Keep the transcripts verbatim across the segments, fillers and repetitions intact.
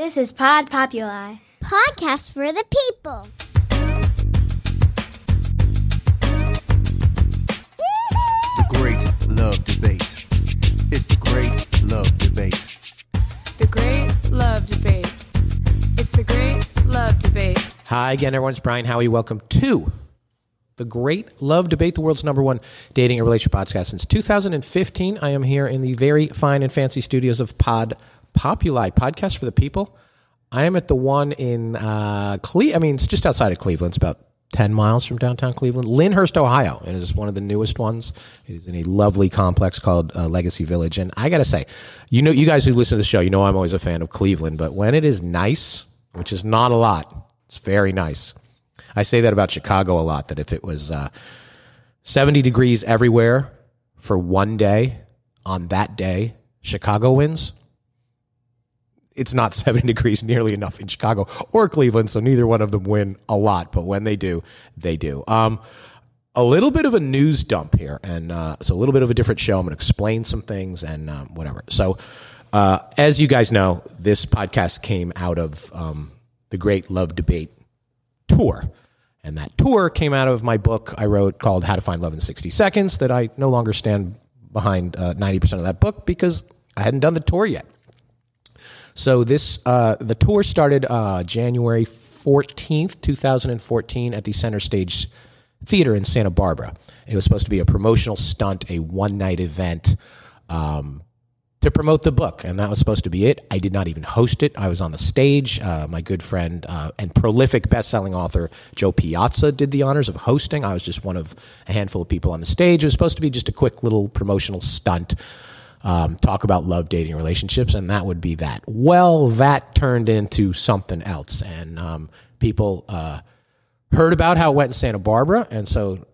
This is Pod Populi, podcast for the people. The Great Love Debate. It's the Great Love Debate. The Great Love Debate. It's the Great Love Debate. Hi again, everyone. It's Brian Howie. Welcome to the Great Love Debate, the world's number one dating and relationship podcast since two thousand fifteen. I am here in the very fine and fancy studios of Pod Populi, podcast for the people. I am at the one in uh, Cle. I mean, it's just outside of Cleveland. It's about ten miles from downtown Cleveland, Lyndhurst, Ohio. It is one of the newest ones. It is in a lovely complex called uh, Legacy Village. And I got to say, you know, you guys who listen to the show, you know I'm always a fan of Cleveland. But when it is nice, which is not a lot, it's very nice. I say that about Chicago a lot, that if it was uh, seventy degrees everywhere for one day, on that day, Chicago wins. It's not seventy degrees nearly enough in Chicago or Cleveland, so neither one of them win a lot. But when they do, they do. Um, a little bit of a news dump here, and uh, it's a little bit of a different show. I'm going to explain some things and um, whatever. So uh, as you guys know, this podcast came out of um, the Great Love Debate tour. And that tour came out of my book I wrote called How to Find Love in sixty seconds, that I no longer stand behind uh, ninety percent of that book because I hadn't done the tour yet. So this uh, the tour started uh, January fourteenth, twenty fourteen at the Center Stage Theater in Santa Barbara. It was supposed to be a promotional stunt, a one-night event um, to promote the book, and that was supposed to be it. I did not even host it. I was on the stage. Uh, my good friend uh, and prolific best-selling author Joe Piazza did the honors of hosting. I was just one of a handful of people on the stage. It was supposed to be just a quick little promotional stunt, um, talk about love, dating, relationships, and that would be that. Well, that turned into something else, and um, people uh, heard about how it went in Santa Barbara, and so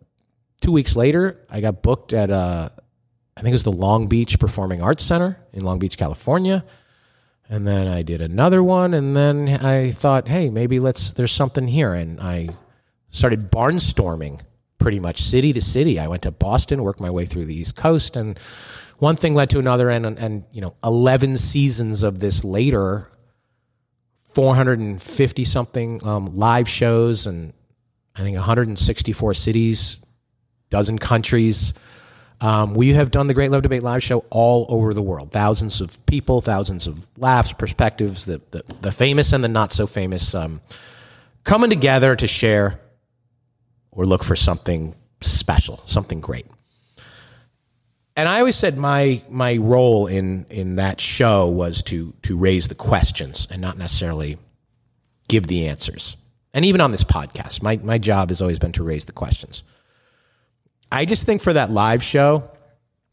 two weeks later, I got booked at a I think it was the Long Beach Performing Arts Center in Long Beach, California. And then I did another one. And then I thought, hey, maybe let's, there's something here. And I started barnstorming pretty much city to city. I went to Boston, worked my way through the East Coast. And one thing led to another. And, and, and you know, eleven seasons of this later, four hundred fifty something um, live shows, and I think one hundred sixty-four cities, dozen countries. Um, we have done the Great Love Debate live show all over the world. Thousands of people, thousands of laughs, perspectives, the the, the famous and the not so famous um, coming together to share or look for something special, something great. And I always said my my role in, in that show was to to raise the questions and not necessarily give the answers. And even on this podcast, my, my job has always been to raise the questions. I just think for that live show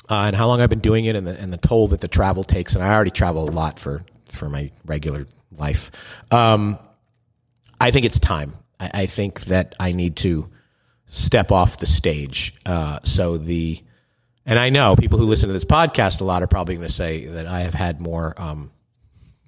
uh, and how long I've been doing it, and the, and the toll that the travel takes, and I already travel a lot for, for my regular life, um, I think it's time. I, I think that I need to step off the stage. Uh, so the and I know people who listen to this podcast a lot are probably going to say that I have had more um,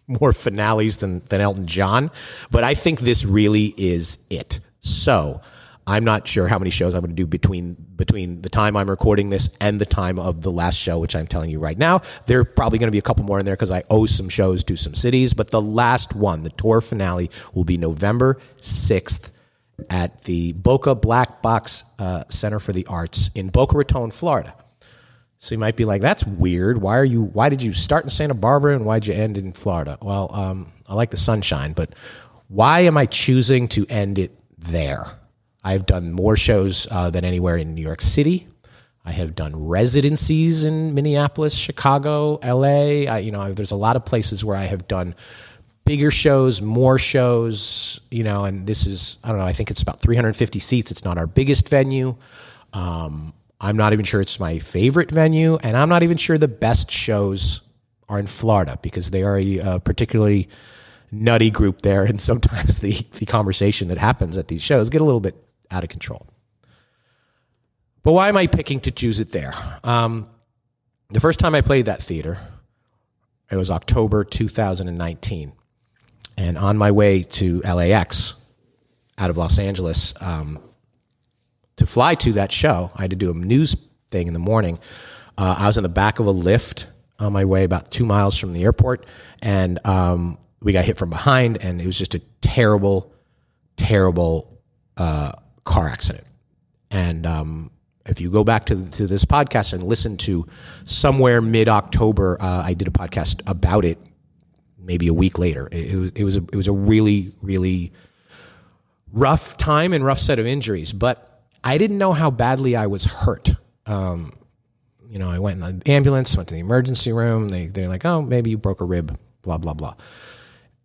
more finales than, than Elton John, but I think this really is it. So I'm not sure how many shows I'm going to do between between the time I'm recording this and the time of the last show, which I'm telling you right now. There are probably going to be a couple more in there because I owe some shows to some cities. But the last one, the tour finale, will be November sixth at the Boca Black Box uh, Center for the Arts in Boca Raton, Florida. So you might be like, that's weird. Why are you? Why did you start in Santa Barbara and why'd you end in Florida? Well, um, I like the sunshine, but why am I choosing to end it there? I've done more shows uh, than anywhere in New York City. I have done residencies in Minneapolis, Chicago, L A. I, you know, I, there's a lot of places where I have done bigger shows, more shows, you know, and this is, I don't know, I think it's about three hundred fifty seats. It's not our biggest venue. Um, I'm not even sure it's my favorite venue, and I'm not even sure the best shows are in Florida because they are a uh, particularly nutty group there, and sometimes the, the conversation that happens at these shows get a little bit out of control. But why am I picking to choose it there? Um, the first time I played that theater, it was October two thousand nineteen. And on my way to L A X out of Los Angeles, um, to fly to that show, I had to do a news thing in the morning. Uh, I was in the back of a Lyft on my way about two miles from the airport, and um, we got hit from behind, and it was just a terrible, terrible uh, car accident. And um, if you go back to, to this podcast and listen to somewhere mid-October, uh, I did a podcast about it maybe a week later. It, it was it was a, it was a really, really rough time and rough set of injuries, but I didn't know how badly I was hurt. Um, you know, I went in the ambulance, went to the emergency room. They, they're like, oh, maybe you broke a rib, blah, blah, blah.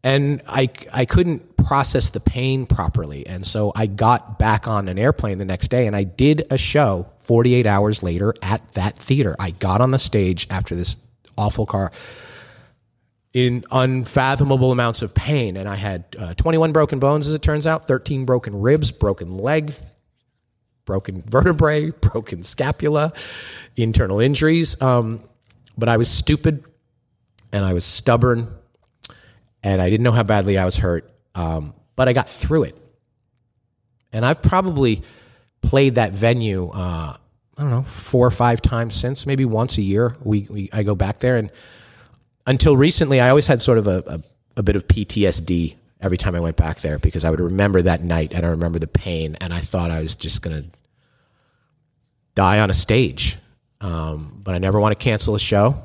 And I, I couldn't process the pain properly. And so I got back on an airplane the next day, and I did a show forty-eight hours later at that theater. I got on the stage after this awful car in unfathomable amounts of pain. And I had uh, twenty-one broken bones, as it turns out, thirteen broken ribs, broken leg, broken vertebrae, broken scapula, internal injuries. Um, but I was stupid, and I was stubborn, and I didn't know how badly I was hurt. Um, but I got through it. And I've probably played that venue, uh, I don't know, four or five times since, maybe once a year. We, we I go back there. And until recently, I always had sort of a, a, a bit of P T S D every time I went back there, because I would remember that night, and I remember the pain, and I thought I was just going to die on a stage. Um, but I never want to cancel a show,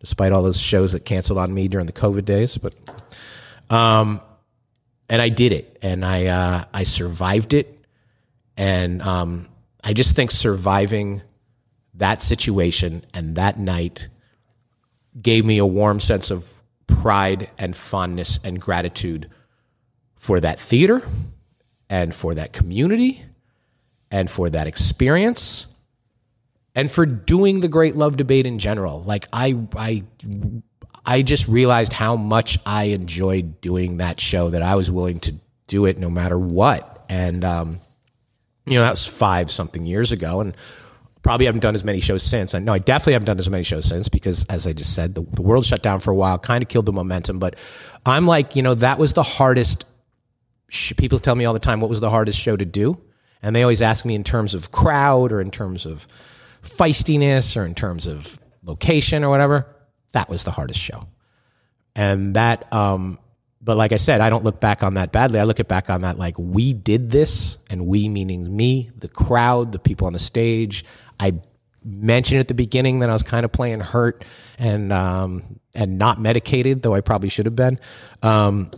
despite all those shows that canceled on me during the COVID days. But, um, and I did it, and I uh, I survived it, and um, I just think surviving that situation and that night gave me a warm sense of pride and fondness and gratitude for that theater and for that community and for that experience and for doing the Great Love Debate in general. Like I, I, I just realized how much I enjoyed doing that show, that I was willing to do it no matter what. And, um, you know, that was five something years ago, and probably haven't done as many shows since. I know I definitely haven't done as many shows since, because as I just said, the, the world shut down for a while, kind of killed the momentum. But I'm like, you know, that was the hardest. Sh- people tell me all the time, what was the hardest show to do? And they always ask me in terms of crowd or in terms of feistiness or in terms of location or whatever. That was the hardest show. And that, um, but like I said, I don't look back on that badly. I look it back on that like, we did this, and we meaning me, the crowd, the people on the stage. I mentioned at the beginning that I was kind of playing hurt and um, and not medicated, though I probably should have been. Um,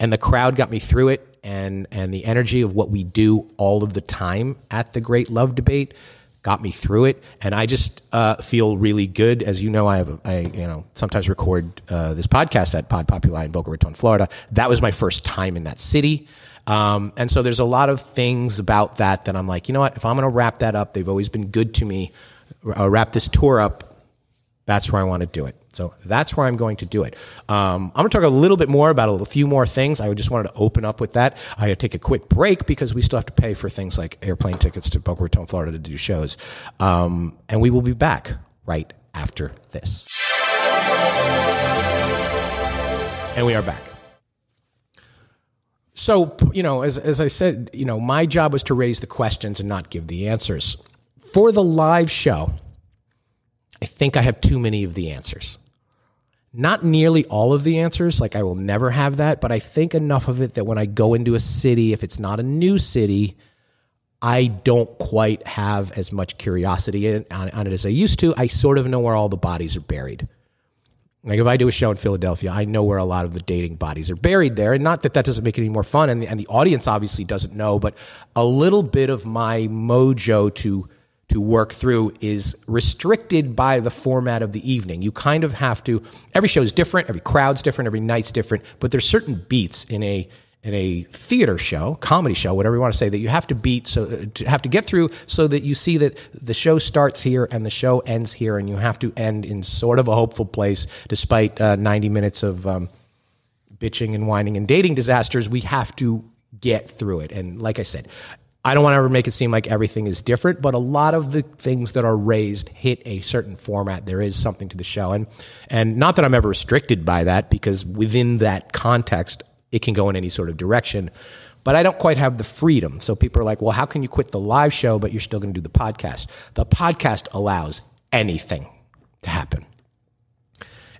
and the crowd got me through it, and and the energy of what we do all of the time at the Great Love Debate got me through it. And I just uh, feel really good. As you know, I have a, I you know sometimes record uh, this podcast at Pod Populi in Boca Raton, Florida. That was my first time in that city. Um, and so there's a lot of things about that that I'm like, you know what, if I'm going to wrap that up, they've always been good to me, uh, wrap this tour up, that's where I want to do it. So that's where I'm going to do it. Um, I'm going to talk a little bit more about a few more things. I just wanted to open up with that. I had to take a quick break because we still have to pay for things like airplane tickets to Boca Raton, Florida to do shows. Um, and we will be back right after this. And we are back. So, you know, as as I said, you know, my job was to raise the questions and not give the answers. For the live show, I think I have too many of the answers. Not nearly all of the answers, like I will never have that, but I think enough of it that when I go into a city, if it's not a new city, I don't quite have as much curiosity in, on, on it as I used to. I sort of know where all the bodies are buried. Like if I do a show in Philadelphia, I know where a lot of the dating bodies are buried there. And not that that doesn't make it any more fun, and the, and the audience obviously doesn't know, but a little bit of my mojo to to work through is restricted by the format of the evening. You kind of have to, every show is different, every crowd's different, every night's different, but there's certain beats in a in a theater show, comedy show, whatever you want to say, that you have to beat, so to have to get through so that you see that the show starts here and the show ends here, and you have to end in sort of a hopeful place. Despite uh, ninety minutes of um, bitching and whining and dating disasters, we have to get through it. And like I said, I don't want to ever make it seem like everything is different, but a lot of the things that are raised hit a certain format. There is something to the show. And, and not that I'm ever restricted by that, because within that context, it can go in any sort of direction, but I don't quite have the freedom. So people are like, well, how can you quit the live show, but you're still going to do the podcast? The podcast allows anything to happen.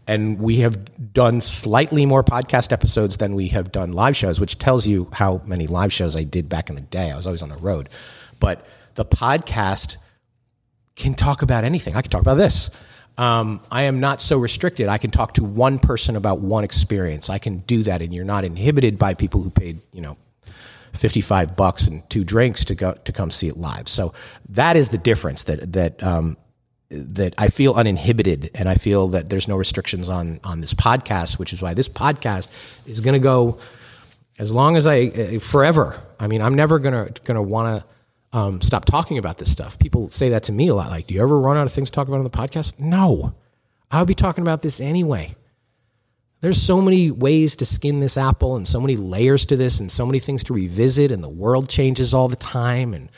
And we have done slightly more podcast episodes than we have done live shows, which tells you how many live shows I did back in the day. I was always on the road. But the podcast can talk about anything. I can talk about this. Um, I am not so restricted. I can talk to one person about one experience. I can do that, and you're not inhibited by people who paid, you know, fifty-five bucks and two drinks to go to come see it live. So that is the difference that that um, that I feel uninhibited, and I feel that there's no restrictions on on this podcast, which is why this podcast is going to go as long as I uh, forever. I mean, I'm never gonna gonna want to. Um, stop talking about this stuff. People say that to me a lot. Like, do you ever run out of things to talk about on the podcast? No. I'll be talking about this anyway. There's so many ways to skin this apple and so many layers to this and so many things to revisit, and the world changes all the time and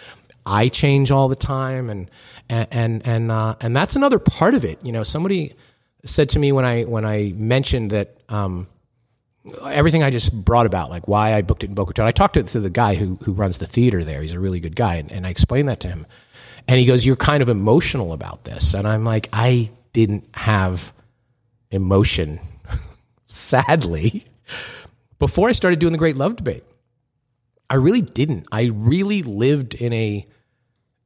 I change all the time. And, and, and, and, uh, and that's another part of it. You know, somebody said to me when I, when I mentioned that, um, everything I just brought about, like why I booked it in Boca Raton. I talked to, to the guy who who runs the theater there. He's a really good guy. And, and I explained that to him. And he goes, you're kind of emotional about this. And I'm like, I didn't have emotion, sadly, before I started doing the Great Love Debate. I really didn't. I really lived in a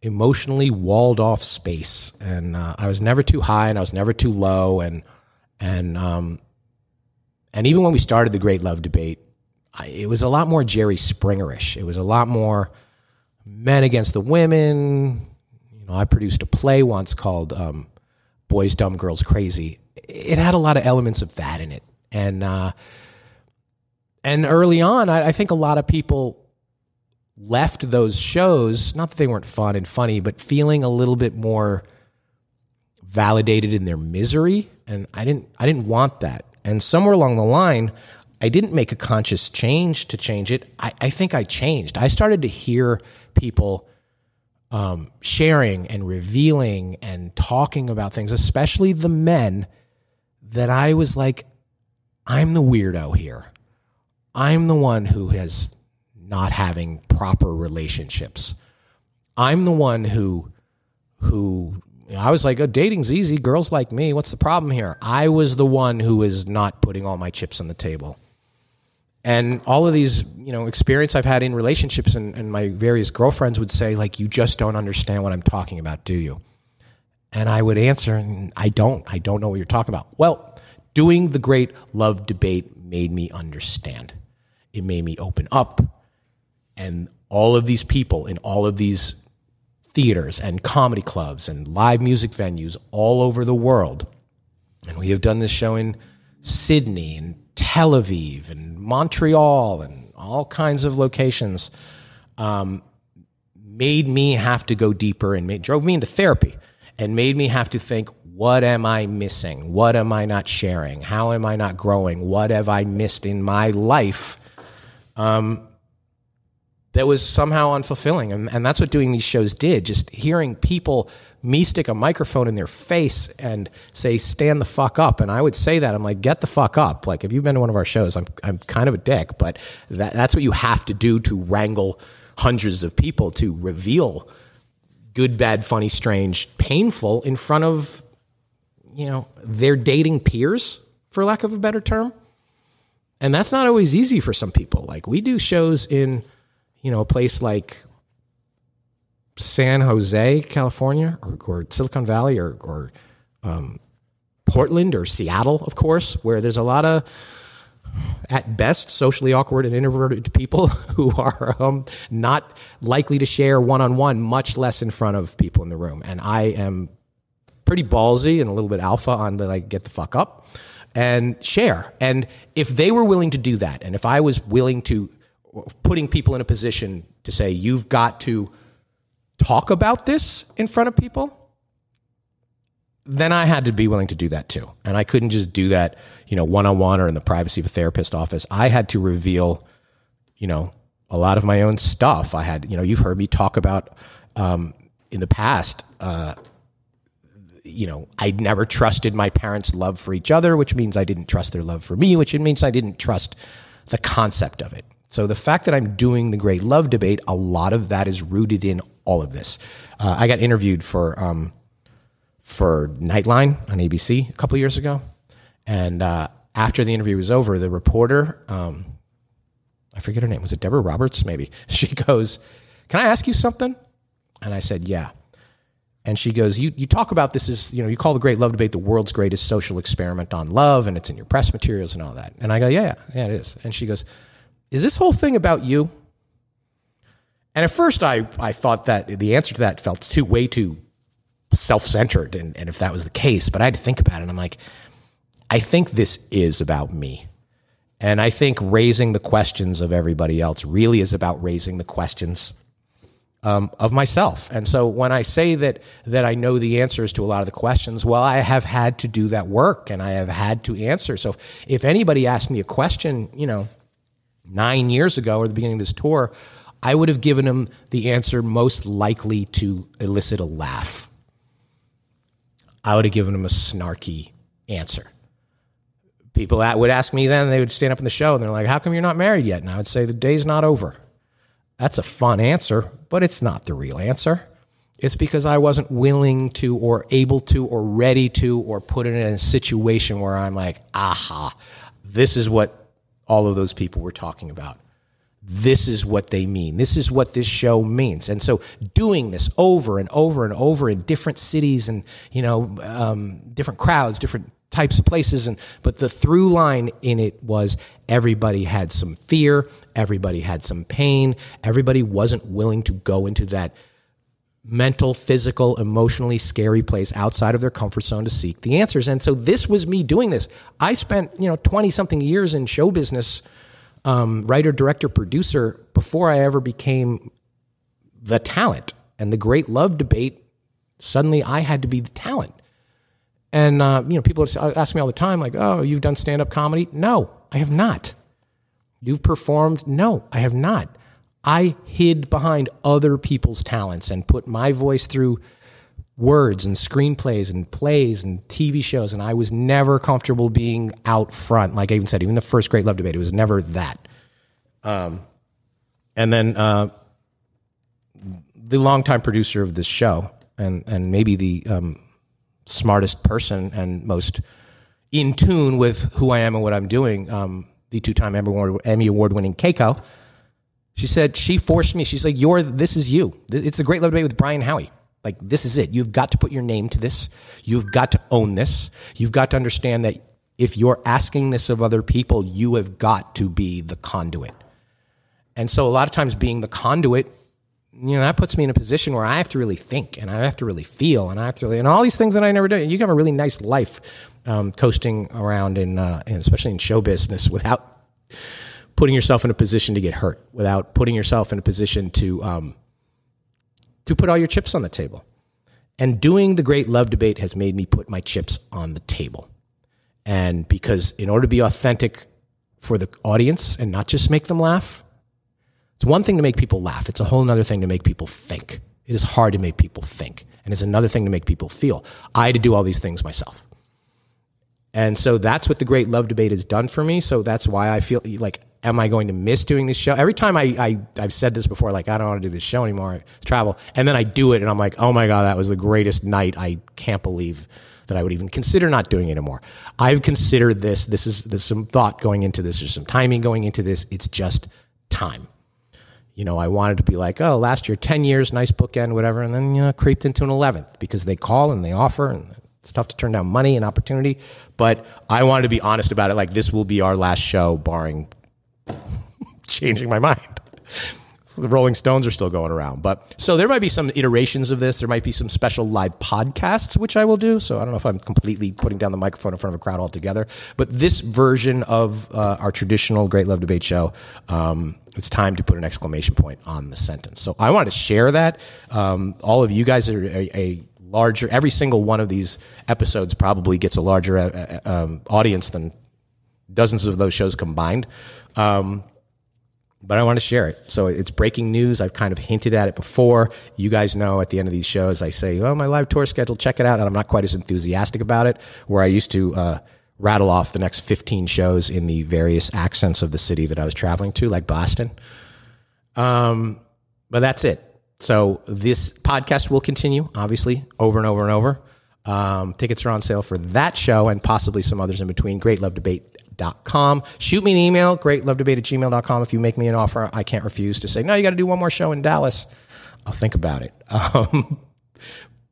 emotionally walled off space. And uh, I was never too high and I was never too low. And, and, um, And even when we started the Great Love Debate, I, it was a lot more Jerry Springer-ish. It was a lot more men against the women. You know, I produced a play once called um, "Boys Dumb, Girls Crazy." It had a lot of elements of that in it, and uh, and early on, I, I think a lot of people left those shows. Not that they weren't fun and funny, but feeling a little bit more validated in their misery. And I didn't, I didn't want that. And somewhere along the line, I didn't make a conscious change to change it. I, I think I changed. I started to hear people um, sharing and revealing and talking about things, especially the men, that I was like, I'm the weirdo here. I'm the one who is not having proper relationships. I'm the one who, who... I was like, oh, dating's easy. Girls like me. What's the problem here? I was the one who is not putting all my chips on the table. And all of these, you know, experience I've had in relationships, and, and my various girlfriends would say, like, you just don't understand what I'm talking about, do you? And I would answer, I don't. I don't know what you're talking about. Well, doing the Great Love Debate made me understand. It made me open up. And all of these people in all of these theaters and comedy clubs and live music venues all over the world. And we have done this show in Sydney and Tel Aviv and Montreal and all kinds of locations. Um, made me have to go deeper and made, drove me into therapy and made me have to think, what am I missing? What am I not sharing? How am I not growing? What have I missed in my life? Um, That was somehow unfulfilling. And, and that's what doing these shows did, just hearing people, me stick a microphone in their face and say, stand the fuck up. And I would say that. I'm like, get the fuck up. Like, if you've been to one of our shows, I'm I'm kind of a dick, but that, that's what you have to do to wrangle hundreds of people to reveal good, bad, funny, strange, painful in front of, you know, their dating peers, for lack of a better term. And that's not always easy for some people. Like, we do shows in... you know, a place like San Jose, California, or, or Silicon Valley, or, or um, Portland, or Seattle, of course, where there's a lot of, at best, socially awkward and introverted people who are um, not likely to share one-on-one, much less in front of people in the room. And I am pretty ballsy and a little bit alpha on the, like, get the fuck up and share. And if they were willing to do that, and if I was willing to... putting people in a position to say, you've got to talk about this in front of people, then I had to be willing to do that too. And I couldn't just do that, you know, one-on-one or in the privacy of a therapist office. I had to reveal, you know, a lot of my own stuff. I had, you know, you've heard me talk about um, in the past, uh, you know, I never trusted my parents' love for each other, which means I didn't trust their love for me, which means I didn't trust the concept of it. So the fact that I'm doing the Great Love Debate, a lot of that is rooted in all of this. Uh, I got interviewed for um, for Nightline on A B C a couple years ago, And uh, after the interview was over, the reporter, um, I forget her name, was it Deborah Roberts? Maybe. She goes, "Can I ask you something?" And I said, "Yeah." And she goes, you you talk about this as, you know, you call the Great Love Debate the world's greatest social experiment on love, and it's in your press materials and all that. And I go, yeah, yeah, yeah, it is. And she goes, "Is this whole thing about you?" And at first I, I thought that the answer to that felt too way too self-centered, and, and if that was the case. But I had to think about it, and I'm like, I think this is about me. And I think raising the questions of everybody else really is about raising the questions Um, of myself. And so when I say that that I know the answers to a lot of the questions, well, I have had to do that work, and I have had to answer. So if anybody asked me a question, you know, nine years ago or the beginning of this tour, I would have given them the answer most likely to elicit a laugh. I would have given them a snarky answer. People that would ask me then, they would stand up in the show and they're like, "How come you're not married yet?" And I would say, "The day's not over." That's a fun answer, but it's not the real answer. It's because I wasn't willing to or able to or ready to or put it in a situation where I'm like, aha, this is what all of those people were talking about. This is what they mean. This is what this show means. And so doing this over and over and over in different cities and, you know, um, different crowds, different types of places, and but the through line in it was everybody had some fear, everybody had some pain, everybody wasn't willing to go into that mental, physical, emotionally scary place outside of their comfort zone to seek the answers. And so this was me doing this. I spent, you know, twenty something years in show business, um, writer, director, producer, before I ever became the talent. And the Great Love Debate, suddenly I had to be the talent. And, uh, you know, people ask me all the time, like, "Oh, you've done stand-up comedy?" No, I have not. "You've performed?" No, I have not. I hid behind other people's talents and put my voice through words and screenplays and plays and T V shows, and I was never comfortable being out front. Like I even said, even the first Great Love Debate, it was never that. Um, and then uh, the longtime producer of this show, and, and maybe the... Um, smartest person and most in tune with who I am and what I'm doing, um, the two-time Emmy Award-winning Keiko, she said, she forced me, she's like, "You're, this is you. It's the Great Love Debate with Brian Howie. Like, this is it. You've got to put your name to this. You've got to own this. You've got to understand that if you're asking this of other people, you have got to be the conduit." And so a lot of times being the conduit, you know, that puts me in a position where I have to really think, and I have to really feel, and I have to really, and all these things that I never did. You can have a really nice life um, coasting around in, uh, in, especially in show business, without putting yourself in a position to get hurt, without putting yourself in a position to um, to put all your chips on the table. And doing the Great Love Debate has made me put my chips on the table. And because in order to be authentic for the audience and not just make them laugh, it's one thing to make people laugh. It's a whole other thing to make people think. It is hard to make people think. And it's another thing to make people feel. I had to do all these things myself. And so that's what the Great Love Debate has done for me. So that's why I feel like, am I going to miss doing this show? Every time I, I, I've said this before, like, I don't want to do this show anymore, I travel. And then I do it, and I'm like, oh my God, that was the greatest night. I can't believe that I would even consider not doing it anymore. I've considered this. This is there's some thought going into this. There's some timing going into this. It's just time. You know, I wanted to be like, oh, last year, ten years, nice bookend, whatever, and then, you know, creeped into an eleventh because they call and they offer, and it's tough to turn down money and opportunity. But I wanted to be honest about it, like, this will be our last show, barring changing my mind. The Rolling Stones are still going around. But so there might be some iterations of this. There might be some special live podcasts, which I will do. So I don't know if I'm completely putting down the microphone in front of a crowd altogether. But this version of uh, our traditional Great Love Debate show, um, it's time to put an exclamation point on the sentence. So I wanted to share that. Um, all of you guys are a, a larger, every single one of these episodes probably gets a larger uh, um, audience than dozens of those shows combined. Um But I want to share it. So it's breaking news. I've kind of hinted at it before. You guys know at the end of these shows, I say, oh, my live tour schedule, check it out. And I'm not quite as enthusiastic about it, where I used to uh, rattle off the next fifteen shows in the various accents of the city that I was traveling to, like Boston. Um, but that's it. So this podcast will continue, obviously, over and over and over. Um, tickets are on sale for that show and possibly some others in between. great love debate dot com. Shoot me an email, great love debate at gmail dot com. If you make me an offer, I can't refuse to say, no, you got to do one more show in Dallas. I'll think about it. Um,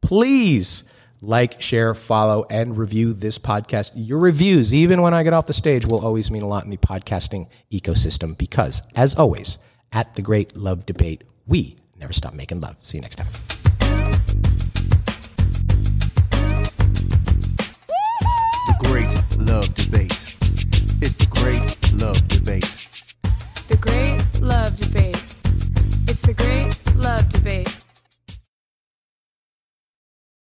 please like, share, follow, and review this podcast. Your reviews, even when I get off the stage, will always mean a lot in the podcasting ecosystem because, as always, at the Great Love Debate, we never stop making love. See you next time.